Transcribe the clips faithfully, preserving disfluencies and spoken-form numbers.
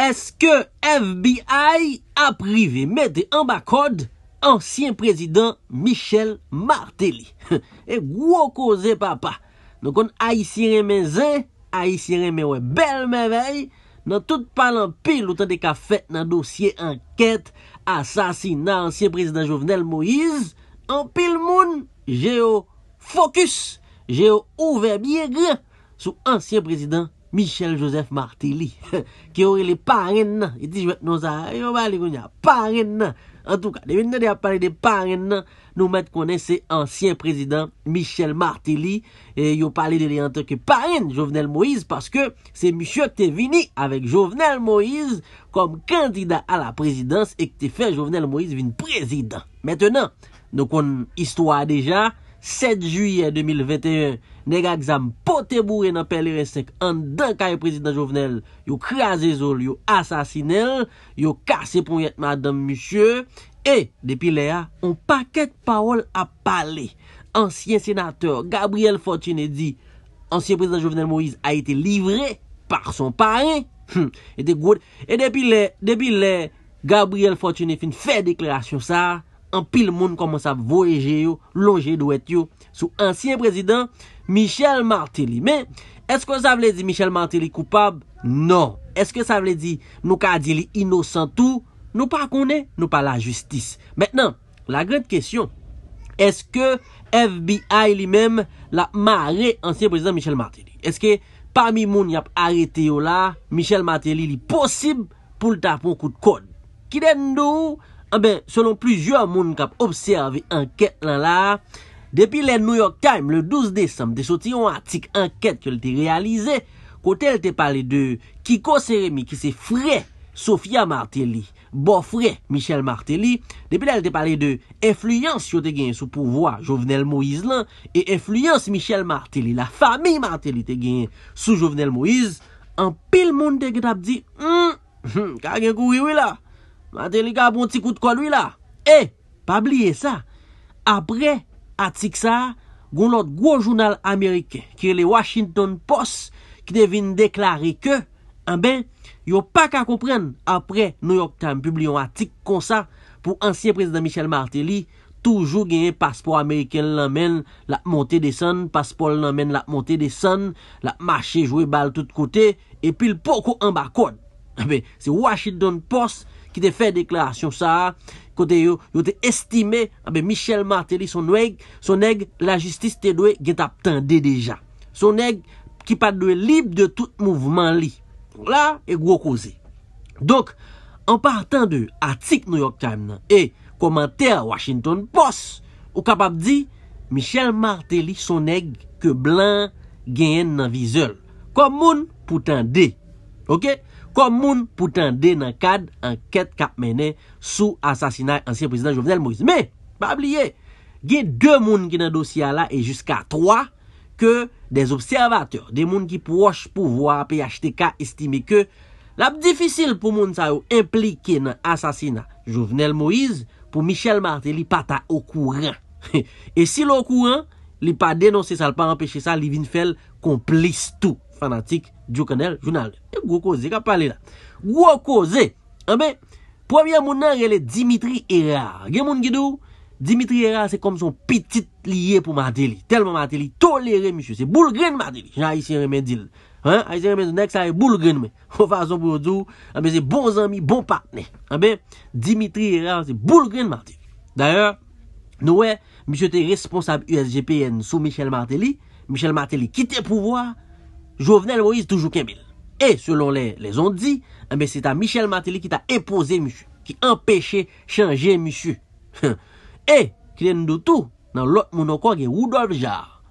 est-ce que F B I a privé, mettez en bas code, ancien président Michel Martelly. Et gros cause papa. Donc on haïtien remezin, haïtien remezin, belle merveille. Dans tout parlant pile, autant de cas fait dans dossier enquête, assassinat, ancien président Jovenel Moïse, en pile moun, j'ai au focus, j'ai au ouvert bien grand, sous ancien président Michel Joseph Martelly, qui aurait les parrains, il dit, je vais te nous a, il va aller, il y a parrain. En tout cas, depuis qu'on a parlé des parrains, nous mettons connaissez ancien président Michel Martelly, et il a parlé de lui en tant que parrain Jovenel Moïse, parce que c'est monsieur qui est venu avec Jovenel Moïse comme candidat à la présidence, et qui fait Jovenel Moïse vin président. Maintenant, nous connaissons l'histoire déjà, sept juillet deux mille vingt et un, nèg exam poté bourré dans P L R cinq en dedans kay président Jovenel, yo crasé zol, yo assassiné, yo cassé pour yet madame monsieur et depuis là on paquet parole à parler. Ancien sénateur Gabriel Fortuné dit ancien président Jovenel Moïse a été livré par son parrain. Hum, et depuis là depuis là Gabriel Fortuné fin fait déclaration ça. En pile monde commence à voyager, longer douet yo sous ancien président Michel Martelly. Mais est-ce que ça veut dire Michel Martelly coupable? Non. Est-ce que ça veut dire nous qu'a dit innocent tout? Nous pas connaît, nous pas la justice. Maintenant, la grande question, est-ce que F B I lui-même l'a marré ancien président Michel Martelly? Est-ce que parmi moun y a arrêté yo là, Michel Martelly li possible pour le taper un coup de code? Qui donne nous? Ah ben, selon plusieurs moun qui ont observé enquête là, là, depuis le New York Times, le douze décembre, de sorti un article enquête que l'te réalisé, côté elle te parlé de Kiko Seremi, qui c'est frère Sofia Martelly, bon frère Michel Martelly, depuis elle te parlé de influence qui te gagné sous pouvoir Jovenel Moïse là, et influence Michel Martelly, la famille Martelly te gagné sous Jovenel Moïse, en pile moun te gap dit, hum, hum, ka gen kouri oui là. Martelly a bon petit coup de quoi lui là. Eh, pas oublier ça. Après, à Tixa, gon l'autre gros journal américain, qui est le Washington Post, qui devine déclarer que, eh ben, yon pas qu'à comprendre. Après, New York Times publie un article comme ça, pour ancien président Michel Martelly, toujours gagné passeport américain l'emmène, la montée des sons, passeport l'emmène, la montée des sons, la marché jouer balle tout côté, et puis le poco en bas code. Eh ben, c'est Washington Post, qui te fait déclaration ça, côté yo, yo te estimé, abe Michel Martelly, son nèg, son nèg, la justice te doué, qui t'attendait déjà. Son nèg, qui pas doué libre de tout mouvement li. Là, et gros causé. Donc, en partant de article New York Times et commentaire Washington Post, ou capable dit, Michel Martelly, son nèg, que blanc, gagne dans viseur. Comme moun, pourtant dé. Ok? Comme moun pour tendre dans cadre enquête qu'a mené sous assassinat ancien président Jovenel Moïse. Mais pas oublier, il y a deux moun qui dans dossier là et jusqu'à trois que des observateurs, des moun qui proche pouvoir P H T K estiment que la difficile pour moun ça impliqué dans assassinat Jovenel Moïse pour Michel Martelly pas ta au courant. Et si l'au courant, il pas dénoncer ça, il pas empêcher ça, il vient faire complice tout. Fanatique du canal journal. Et gros cause, il a parlé là. Gros cause, eh ben, premier moun nan rele Dimitri Hérard. Gen moun gidou, Dimitri Hérard c'est comme son petit lié pour Martelly. Tellement Martelly toléré, monsieur. C'est boule grain Martelly. J'ai haïtien remedil. Hein? Haïtien remedil, nek sa e boule grain, mais. En façon pour dire, eh ben, c'est bons amis, bons partenaires. Eh ben, Dimitri Hérard c'est boule grain Martelly. D'ailleurs, nous, monsieur était responsable U S G P N sous Michel Martelly. Michel Martelly quitte le pouvoir. Jovenel Moïse toujours Kembil. Et selon les, les on dit, eh c'est à Michel Martelly qui t'a imposé monsieur, qui empêchait changer monsieur. Et, qui est de tout, dans l'autre monde encore, qui est Rudolf Jaar.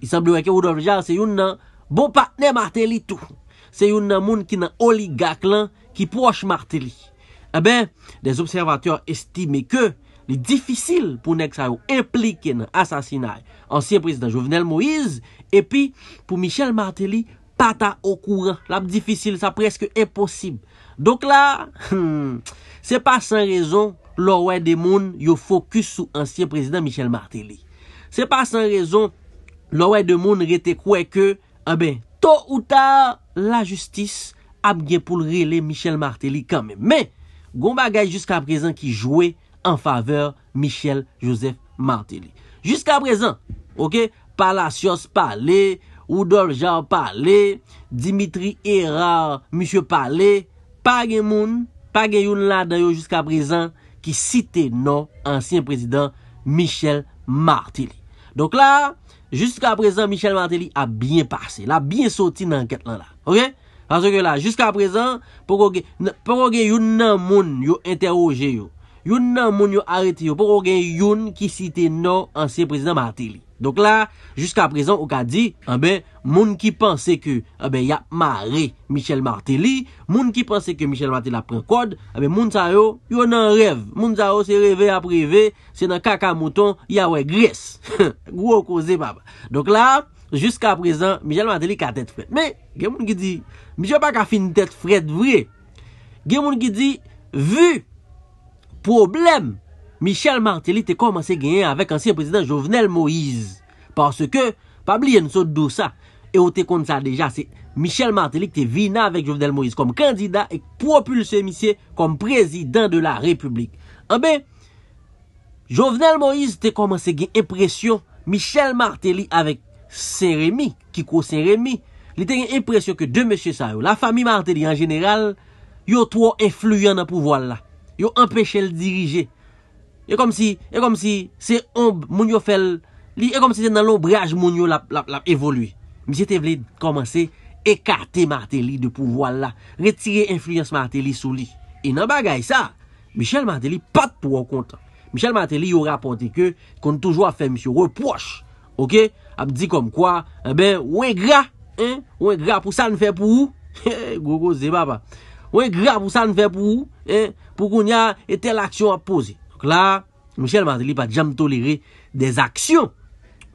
Il semblerait que Rudolf Jaar, c'est un bon partenaire Martelly tout. C'est un monde qui est un oligarque qui proche Martelly. Eh ben, des observateurs estiment que il est difficile pour nek sa yo impliqué dans l'assassinat ancien président Jovenel Moïse et puis pour Michel Martelly pas ta au courant. Là difficile, ça presque impossible. Donc là, hmm, c'est pas sans raison l'ouè des moun yo focus sur ancien président Michel Martelly. C'est pas sans raison l'ouè de moun rete kouè que eh ben tôt ou tard la justice abge pour le relé Michel Martelly quand même. Mais, gon bagay jusqu'à présent qui jouait en faveur Michel Joseph Martelly. Jusqu'à présent, ok, Palacios parlait, Rudolf Jean parlait, Dimitri Hérard, Monsieur parlait, pas de moun, pas de youn la dayo jusqu'à présent qui citait non ancien président Michel Martelly. Donc là, jusqu'à présent, Michel Martelly a bien passé, il a bien sorti dans l'enquête là, là. Ok? Parce que là, jusqu'à présent, pour que youn nan moun yo interroge yo, youn nan moun yo arrêté yo, pour que youn qui cite non ancien président Martelly. Donc là, jusqu'à présent, on a dit, eh ben, moun qui pensait que, eh ben, y a marré Michel Martelly, moun qui pensait que Michel Martelly a pris code, eh ben, moun sa yo, yo nan rêve. Moun sa yo, c'est rêvé à privé, c'est dans caca mouton, y a ouais graisse. Gros causé, papa. Donc là, jusqu'à présent, Michel Martelly a tête frette. Mais, il y a moun qui dit, Michel pas ka fin tête frette vrai. Il y a moun qui dit, vu, problème, Michel Martelly a commencé à gagner avec ancien président Jovenel Moïse. Parce que, pas oublier nous sommes de ça. Et on te compte ça déjà, c'est Michel Martelly qui est venu avec Jovenel Moïse comme candidat et propulsé monsieur comme président de la République. Eh bien, Jovenel Moïse a commencé à gagner impression Michel Martelly avec Seremi, Kiko Seremi. Il a eu impression que deux monsieur ça, la famille Martelly en général, ils sont trop influents dans le pouvoir là. Ils ont empêché de diriger. Et comme si, et comme si, c'est ombre, moun yo fel, li, et comme si c'est dans l'ombrage, moun yo la, la, la évolué. Monsieur Tevlid commencer écarter Martelly de pouvoir là, retirer influence Martelly sous lui. Et dans bagay ça, Michel Martelly pas de pouvoir content. Michel Martelly yo rapporté que, qu'on toujours fait monsieur reproche. Ok? A dit comme quoi, eh ben, ou est gras, hein? Ou est gras pour ça ne fait pour vous? Gogo, c'est papa. Ou est gras pour ça ne fait pour vous? Hein? Pour qu'on y a, et telle action à poser. Là, Michel Martelly n'a jamais toléré des actions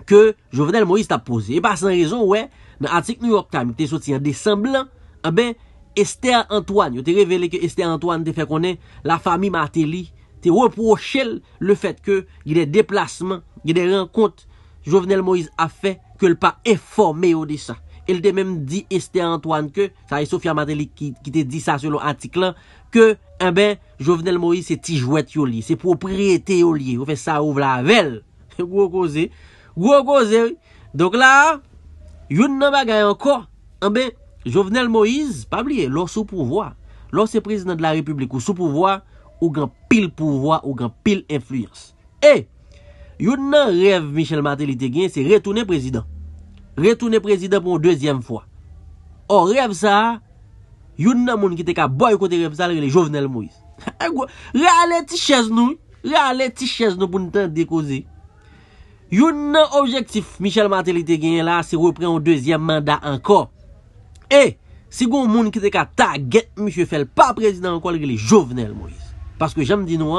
que Jovenel Moïse a posées. Et par sans raison, ouais, dans l'article New York Times, qui est sorti en décembre, eh ben, Esther Antoine, il a révélé que Esther Antoine a fait connaître la famille Martelly, a reproché le fait que il y a des déplacements, il y a des rencontres, Jovenel Moïse a fait que le pas informé au de ça. Il a même dit Esther Antoine que, ça est Sofia Martelly qui t'a dit ça selon l'article, que, eh ben, Jovenel Moïse, c'est tijouette yoli, c'est propriété yoli, vous faites ça, ouvre la velle. Gros causé. Gros causé. Donc là, yon nan bagay encore, eh ben, Jovenel Moïse, pas oublier, l'or sous pouvoir, l'or c'est président de la République ou sous pouvoir, ou grand pile pouvoir, ou grand pile influence. Et, yon nan rêve Michel Martelly te gen, c'est retourner président. Retourner président pour une deuxième fois. Or, rêve ça, yon nan moun ki te ka boykote rêve ça, le Jovenel Moïse. Rale ti chaise nous, rale ti chaise nous pour nous tenter de causer. Yon nan objectif Michel Martelly te gen là, c'est reprendre un deuxième mandat encore. Et, si gon moun ki te ka target monsieur Fel pas président encore, le Jovenel Moïse. Parce que j'aime dire nous,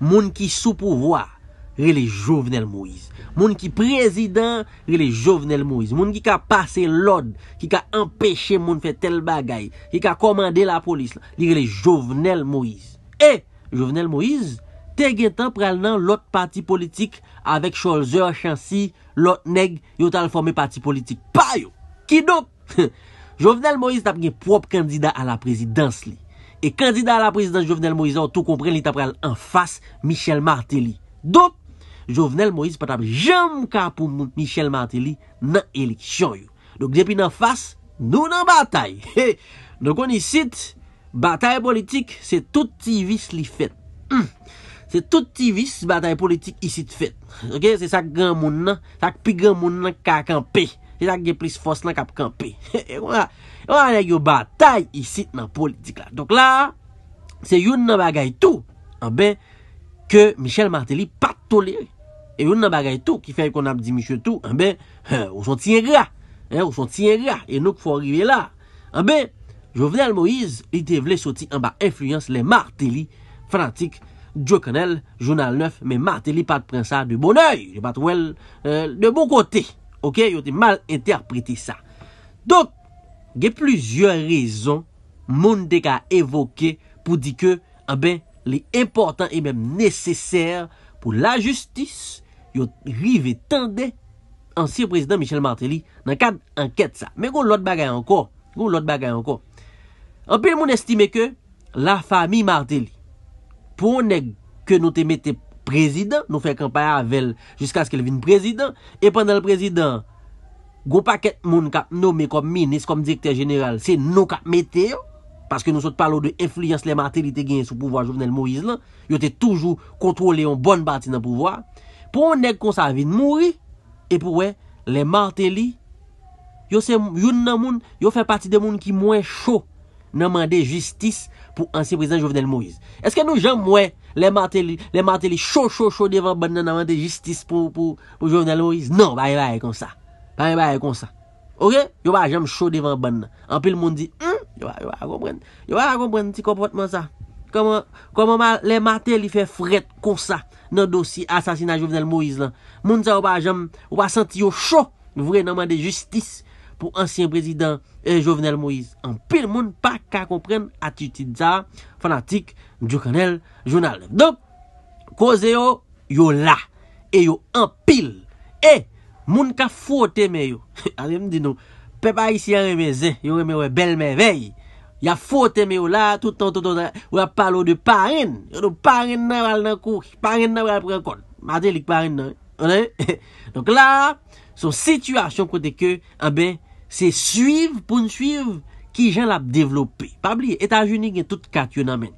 moun ki sous pouvoir, les Jovenel Moïse. Moun qui président, les Jovenel Moïse. Moun qui a passé l'ordre, qui a empêché moun fait tel bagay, qui a commandé la police, les Jovenel Moïse. Et, Jovenel Moïse, te gen tan pral nan l'autre parti politique avec Scholzer, Chancy, l'autre nèg, yo tal formé parti politique. Pa yo! Qui donc? Jovenel Moïse tap gen propre candidat à la présidence li. Et candidat à la présidence Jovenel Moïse, on tout comprend, li tap pral en face Michel Martelly. Donc, Jovenel Moïse pas jamais ka pour Michel Martelly dans l'élection. Donc depuis en face, nous dans bataille. Donc on ici, bataille politique, c'est tout petit vice li fait. C'est tout petit vice bataille politique ici fait. OK, c'est ça grand monde là, ça plus grand monde là ka camper. C'est ça qui a plus force là ka camper. On a une bataille ici dans politique là. Donc là, c'est une bagaille tout. En ben que Michel Martelly pas toléré. Et yon nan bagay tout qui fait qu'on a dit monsieur tout, eh ben, ou sont tien gras, eh, ou sont tien gras, et nous faut arriver là. Eh ben, Jovenel Moïse, il te vle sorti en bas influence les Martelly, fanatique, Jovenel, Journal neuf, mais Martelly pas de prendre ça de bon oeil, il pas de euh, de bon côté. Ok, il a mal interprété ça. Donc, il y a plusieurs raisons, moun te ka évoqué pour dire que, eh ben, les importants et même nécessaires pour la justice, yon rive tende ancien président Michel Martelly dans cadre enquête ça. Mais gon l'autre bagaille encore, gon l'autre bagaille encore. En pile moun estime que la famille Martelly, pour nèg que nous te mettez président, nous fait campagne avec jusqu'à ce qu'il vienne président, et pendant le président, gon paquet moun k'ap nommé comme ministre, comme directeur général, c'est nous k'ap mettez, parce que nous sommes parlons de influence les Martelly te gagne sous pouvoir Jovenel Moïse là, yo te toujours contrôlé en bonne partie dans pouvoir, pour nèg qu'on ça vienne mourir, et pour ouais, les Martelly, yo c'est youn nan moun, yo fait partie des moun qui moins chaud. Nous demandons justice pour ancien président Jovenel Moïse. Est-ce que nous, j'aime, ouais, les Martelly, les Martelly chaud, chaud, chaud devant nous demandons justice pour, pour, pour Jovenel Moïse? Non, bah, bah, comme ça. Bah, bah, comme ça. Ok? Yo, bah, j'aime chaud devant nous. En plus, le monde dit, hum, yo, bah, yo, bah, comprendre. Yo, bah, comprendre petit comportement ça. Comment, comment, les Martelly fait fret comme ça dans le dossier assassinat Jovenel Moïse, là. Monde, ça, yo, bah, j'aime, yo, bah, senti yo chaud, vrai, demander justice pour ancien président eh, Jovenel Moïse. En pile monde pas qu'à comprendre attitude ça fanatique du canal journal. Donc cause yo yo là et yo en pile et moun ka frotter mais yo. Allez me dit nous peuple haïtien remézé, yo remé ouais belle merveille. Y a frotter mais yo là tout temps tout temps on a parlé de parrain. Yo parrain nan dans cour, parrain nan prend compte. Martelly parrain. Donc là son situation côté que eh ben c'est suivre pour nous suivre qui j'en l'a développé. Pas oublier, États-Unis gen tout quatre yon amène.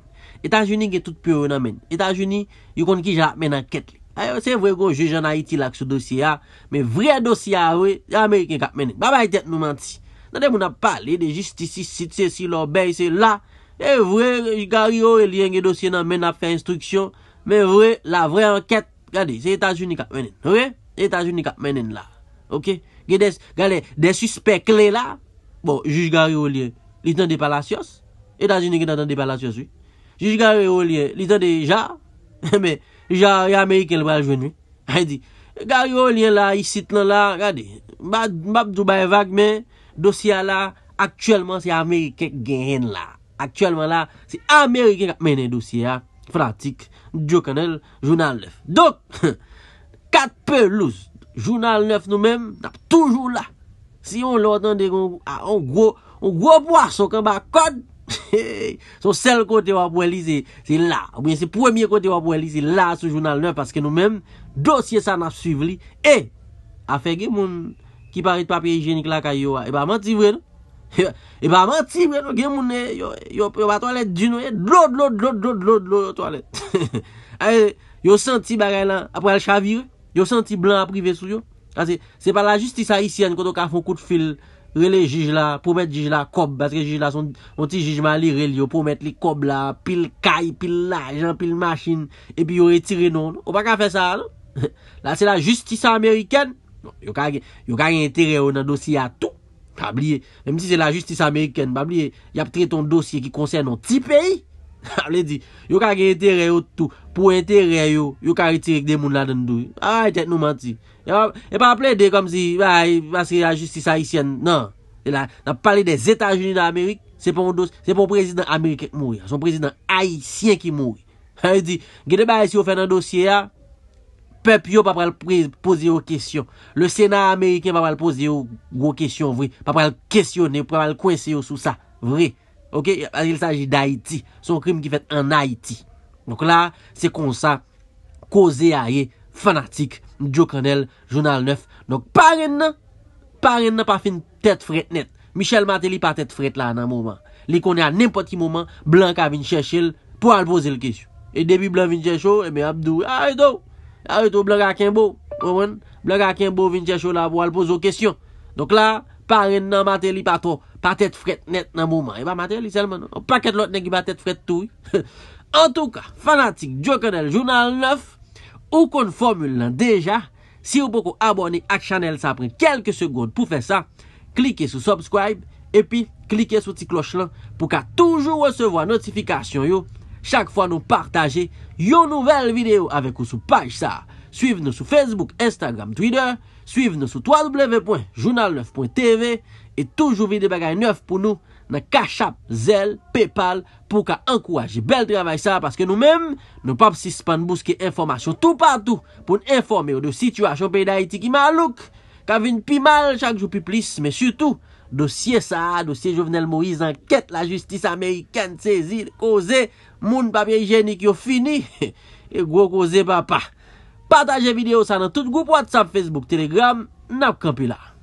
États-Unis gen tout peur yon amène. États-Unis yon kon ki j'en amène enquête. C'est vrai qu'on juge en Haïti là sur dossier a, mais vrai dossier a oui, américain k'ap mène. Ba bay tête nous menti. Nan de moun a parlé de justice ici, c'est si l'obéi c'est là. Et vrai Gary Orélien gen dossier nan men a fait instruction, mais vrai la vraie enquête, regardez, c'est États-Unis k'ap mène. Oui, États-Unis k'ap mène là. OK, regardez des suspects clés là. Bon, juge Gary Orélien, il tendait pas la science. États-Unis qui tendait pas la science. Oui. Juge Gary Orélien, il tendait déjà mais Jaar américain va jouer. Il dit Gary Orélien là, ici là, regardez. M'a m'a Dubaï vague mais dossier là actuellement c'est américain gain là. Actuellement là, c'est américain qui mène dossier pratique du canal Journal neuf. Donc quatre pelouses Journal neuf nous-mêmes, nous toujours là. Si on l'entend, on gros, on gros poisson quand bas code, son seul côté on va pouvoir lire, c'est là. Ou bien c'est premier côté on va pouvoir lire, c'est là sur Journal neuf parce que nous-mêmes dossier ça n'a suivi et a fait que moun qui parle de papier hygiénique là kayo et pas menti vrai non. Et pas menti vrai non, gen moun yo yo pa toilette du noyé, l'eau l'eau l'eau l'eau l'eau toilette. Yo senti bagay là après le chavire. Yo senti blanc à privé sous yo. C'est pas la justice haïtienne quand on a fait un coup de fil, relé juge là, pour mettre juge là, cob, parce que juge là, son petit juge mali, relé, pour mettre les cob là, pile caille, pile l'argent, pile machine, et puis yo retiré non. On va pas faire ça, non? Là, c'est la justice américaine. Yo ka gen intérêt dans le dossier à tout. Pas oublier. Même si c'est la justice américaine, pas oublier, y a traité un dossier qui concerne un petit pays. Allez dit, yo ka gen intérêt au tout pour intérêt yo, yo ka retirer des moun là dedans. Ah, tête nous menti. Et pas plaider comme si bah parce que la justice haïtienne. Non, et là on a parlé des États-Unis d'Amérique, c'est pas un dos, c'est pas un président américain qui mourir, son président haïtien qui mourir. Elle dit, gade ba si on fait un dossier là, peuple yo pas pral poser aux questions. Le Sénat américain pas pral poser aux gros questions vrai, pas pral questionner, pas pral coincer sur ça. Vrai. OK, il s'agit d'Haïti, son crime qui fait en Haïti. Donc là, c'est comme ça causé aïe fanatique Jovenel Journal neuf. Donc parrain parrain n'a pas fin tête frette net. Michel Martelly pas tête frette là dans moment. Li connaît à n'importe quel moment blanc a vinn chercher pour aller poser le question. Et depuis blanc vinn chercher et mais Abdou, arrête toi. Arrête toi blanc a Kimbo. Comprendre? Blanc a Kimbo vinn chercher là pour aller poser question. Donc là, parrain n'a Martelly pas trop pas tête fret net dans moment et pas Martelly seulement non pas qu'être l'autre nèg qui pas tête fret tout. En tout cas fanatique Jovenel Journal neuf ou qu'on formule déjà si vous pouvez abonner à la chaîne ça prend quelques secondes pour faire ça cliquez sur subscribe et puis cliquez sur petite cloche là pour qu'à toujours recevoir notification yo chaque fois nous partager une nouvelle vidéo avec vous sur page ça suivez-nous sur Facebook Instagram Twitter suivez-nous sur w w w point journal neuf point t v et toujours vidéo bagaille neuf pour nous dans Cash App, Zelle, PayPal pour qu'à encourager bel travail ça parce que nous-mêmes nous pas suspend bousquer information tout partout pour nous informer de situation pays d'Haïti qui malouk, qui vient plus mal chaque jour plus plus mais surtout dossier ça, dossier Jovenel Moïse, enquête la justice américaine saisie, cause, moun papier hygiénique yo fini, et gros cause papa. Partagez vidéo ça dans tout groupe WhatsApp, Facebook, Telegram, n'a pas campé là.